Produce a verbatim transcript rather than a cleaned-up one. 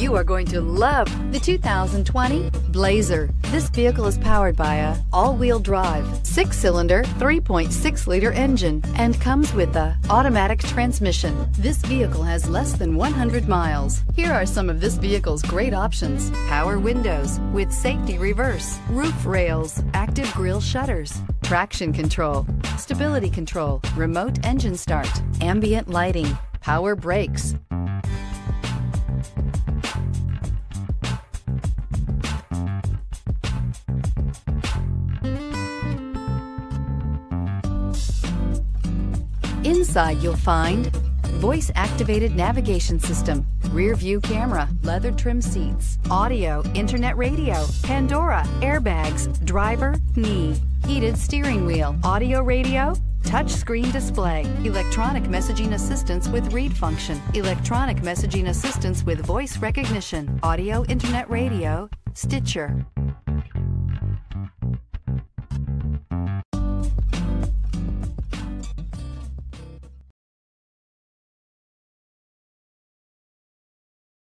You are going to love the two thousand twenty Blazer. This vehicle is powered by a all-wheel drive, six-cylinder, three point six liter engine and comes with a automatic transmission. This vehicle has less than one hundred miles. Here are some of this vehicle's great options: power windows with safety reverse, roof rails, active grille shutters, traction control, stability control, remote engine start, ambient lighting, power brakes. Inside you'll find voice-activated navigation system, rear-view camera, leather trim seats, audio, internet radio, Pandora, airbags, driver, knee, heated steering wheel, audio radio, touchscreen display, electronic messaging assistance with read function, electronic messaging assistance with voice recognition, audio internet radio, Stitcher.